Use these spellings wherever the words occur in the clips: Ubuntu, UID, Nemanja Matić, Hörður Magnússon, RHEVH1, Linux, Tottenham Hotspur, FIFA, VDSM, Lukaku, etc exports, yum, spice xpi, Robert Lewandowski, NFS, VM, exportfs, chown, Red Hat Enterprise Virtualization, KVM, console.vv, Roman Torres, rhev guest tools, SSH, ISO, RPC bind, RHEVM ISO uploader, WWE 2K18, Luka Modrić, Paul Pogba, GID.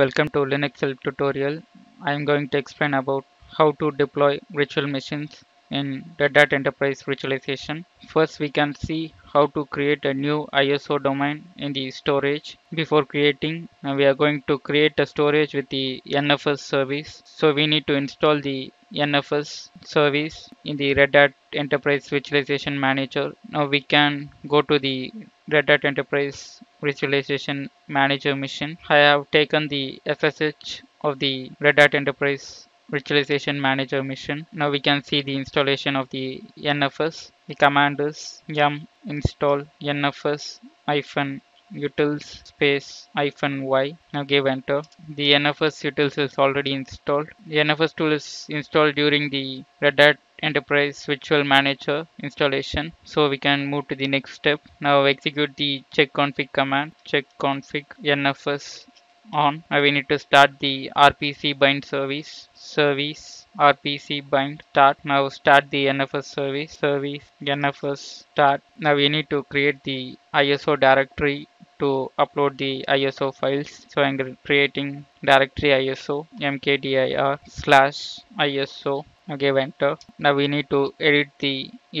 Welcome to Linux Help tutorial. I am going to explain about how to deploy virtual machines in Red Hat Enterprise Virtualization. First, we can see how to create a new ISO domain in the storage. Before creating, we are going to create a storage with the NFS service. So we need to install the NFS service in the Red Hat Enterprise Virtualization Manager. Now we can go to the Red Hat Enterprise Virtualization Manager mission. I have taken the SSH of the Red Hat Enterprise Virtualization Manager mission. Now we can see the installation of the NFS. The command is yum install NFS-utils -y. Now give enter. The NFS utils is already installed. The NFS tool is installed during the Red Hat Enterprise Virtual Manager installation. So we can move to the next step. Now execute the check config command. Check config NFS on. Now we need to start the RPC bind service. Service RPC bind start. Now start the NFS service. Service NFS start. Now we need to create the ISO directory to upload the ISO files. So I'm creating directory ISO mkdir/ISO. Now give enter. Now we need to edit the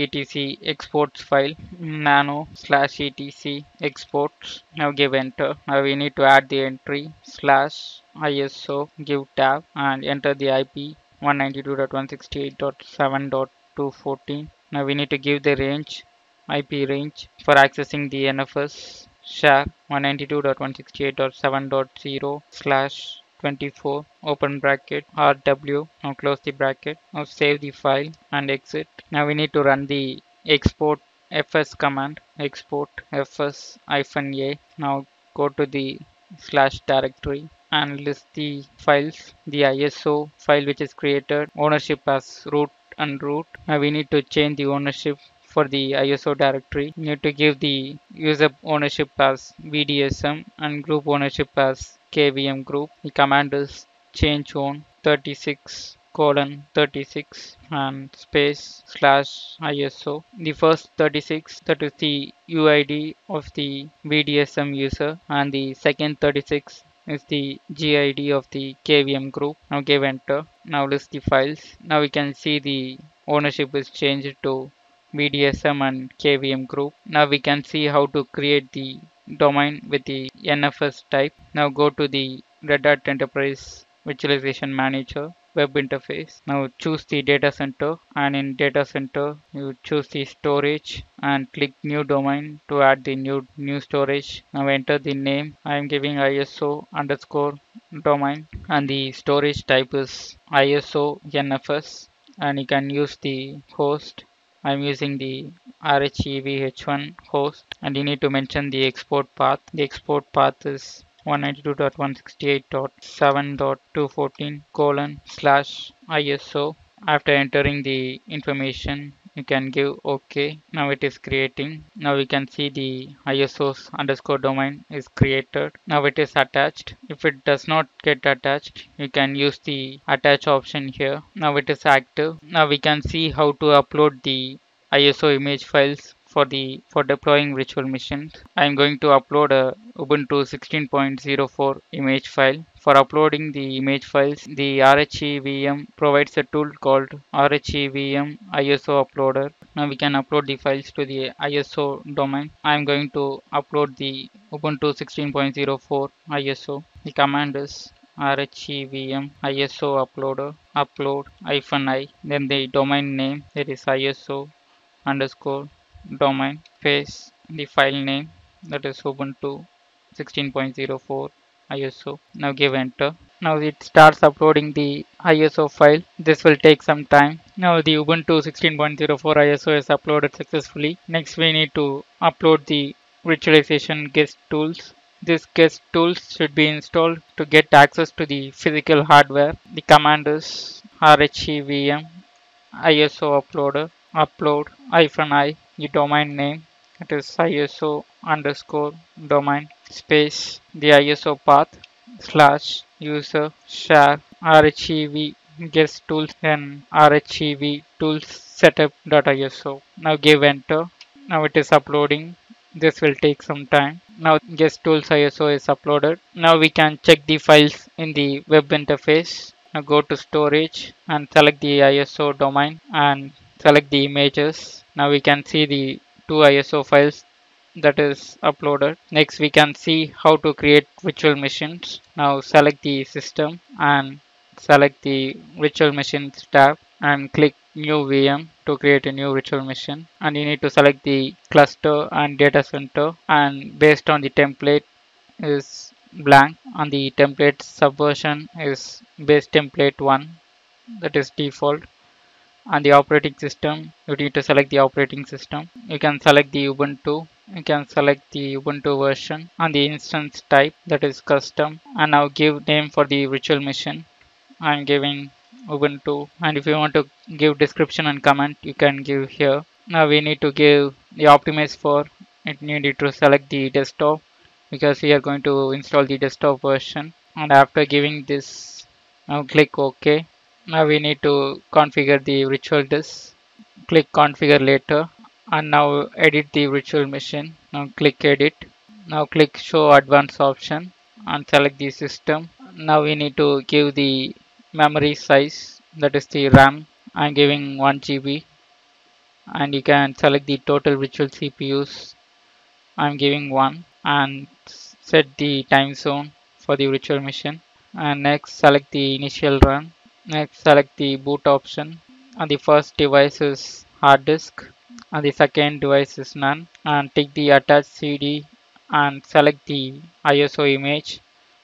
etc exports file nano/etc exports. Now give enter. Now we need to add the entry /ISO give tab and enter the IP 192.168.7.214. Now we need to give the range, IP range, for accessing the NFS share 192.168.7.0/24 open bracket RW. Now close the bracket. Now save the file and exit. Now we need to run the exportfs command. Exportfs -a. Now go to the / directory and list the files, the ISO file which is created, ownership as root and root. Now we need to change the ownership for the ISO directory. You need to give the user ownership as VDSM and group ownership as KVM group. The command is change own 36:36 and /ISO. The first 36, that is the UID of the VDSM user, and the second 36 is the GID of the KVM group. Now give enter. Now list the files. Now we can see the ownership is changed to VDSM and KVM group. Now we can see how to create the domain with the NFS type. Now go to the Red Hat Enterprise Virtualization Manager web interface. Now choose the data center, and in data center you choose the storage and click new domain to add the new storage. Now enter the name. I am giving ISO_domain and the storage type is ISO NFS, and you can use the host. I'm using the RHEVH1 host, and you need to mention the export path. The export path is 192.168.7.214:/ISO. After entering the information, you can give OK. Now it is creating. Now we can see the ISO_domain is created. Now it is attached. If it does not get attached, you can use the attach option here. Now it is active. Now we can see how to upload the ISO image files for deploying virtual machines. I am going to upload a Ubuntu 16.04 image file. For uploading the image files, the RHEVM provides a tool called RHEVM ISO uploader. Now we can upload the files to the ISO domain. I am going to upload the Ubuntu 16.04 ISO. The command is RHEVM ISO uploader upload -i. Then the domain name, that is ISO_domain space the file name, that is Ubuntu 16.04 ISO. Now give enter. Now it starts uploading the ISO file. This will take some time. Now the Ubuntu 16.04 ISO is uploaded successfully. Next we need to upload the virtualization guest tools. This guest tools should be installed to get access to the physical hardware. The command is RHEVM ISO uploader upload -i. The domain name, it is ISO_domain space the ISO path /user/share RHEV guest tools and RHEV tools setup.iso. Now give enter. Now it is uploading. This will take some time. Now guest tools ISO is uploaded. Now we can check the files in the web interface. Now go to storage and select the ISO domain and select the images. Now we can see the two ISO files that is uploaded. Next we can see how to create virtual machines. Now select the system and select the virtual machines tab and click new VM to create a new virtual machine, and you need to select the cluster and data center, and based on the template is blank and the template subversion is base template 1, that is default, and the operating system, you need to select the operating system. You can select the Ubuntu, you can select the Ubuntu version and the instance type, that is custom, and now give name for the virtual machine. I'm giving Ubuntu, and if you want to give description and comment you can give here. Now we need to give the optimize for it. You need to select the desktop because we are going to install the desktop version, and after giving this now click OK. Now we need to configure the virtual disk, click configure later, and now edit the virtual machine. Now click edit, now click show advanced option and select the system. Now we need to give the memory size, that is the RAM. I'm giving 1 GB, and you can select the total virtual CPUs. I'm giving 1, and set the time zone for the virtual machine, and next select the initial run. Next select the boot option, and the first device is hard disk and the second device is none, and take the attached CD and select the ISO image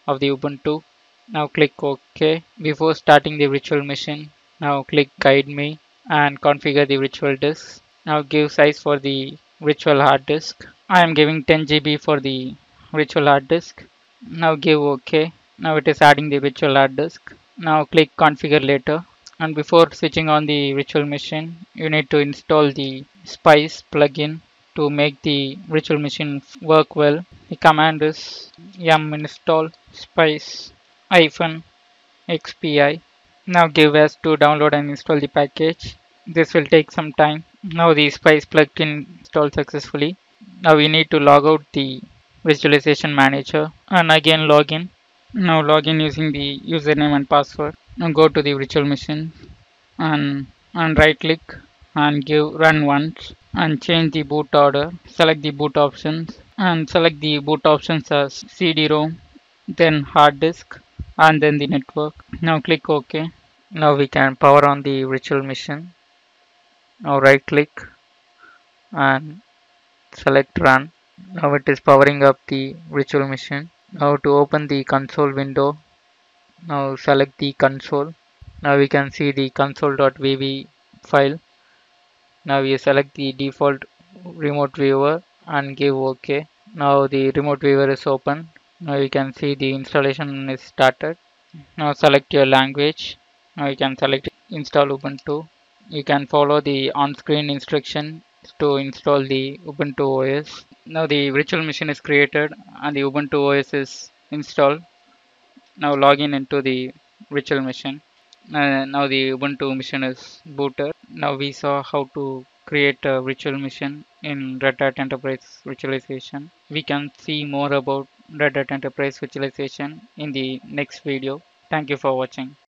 of the Ubuntu. Now click OK. Before starting the virtual machine, now click guide me and configure the virtual disk. Now give size for the virtual hard disk. I am giving 10 GB for the virtual hard disk. Now give OK. Now it is adding the virtual hard disk. Now click configure later. And before switching on the virtual machine, you need to install the Spice plugin to make the virtual machine work well. The command is yum install spice -xpi. Now give us to download and install the package. This will take some time. Now the Spice plugin installed successfully. Now we need to log out the visualization manager and again log in. Now log in using the username and password. Now go to the virtual machine and right click and give run once and change the boot order. Select the boot options and select the boot options as CD-ROM, then hard disk, and then the network. Now click OK. Now we can power on the virtual machine. Now right click and select run. Now it is powering up the virtual machine. Now to open the console window, now select the console. Now we can see the console.vv file. Now we select the default remote viewer and give OK. Now the remote viewer is open. Now you can see the installation is started. Now select your language. Now you can select install Ubuntu. You can follow the on-screen instruction to install the Ubuntu OS. Now the virtual machine is created and the Ubuntu OS is installed. Now log in into the virtual machine. Now the Ubuntu machine is booted. Now we saw how to create a virtual machine in Red Hat Enterprise Virtualization. We can see more about Red Hat Enterprise Virtualization in the next video. Thank you for watching.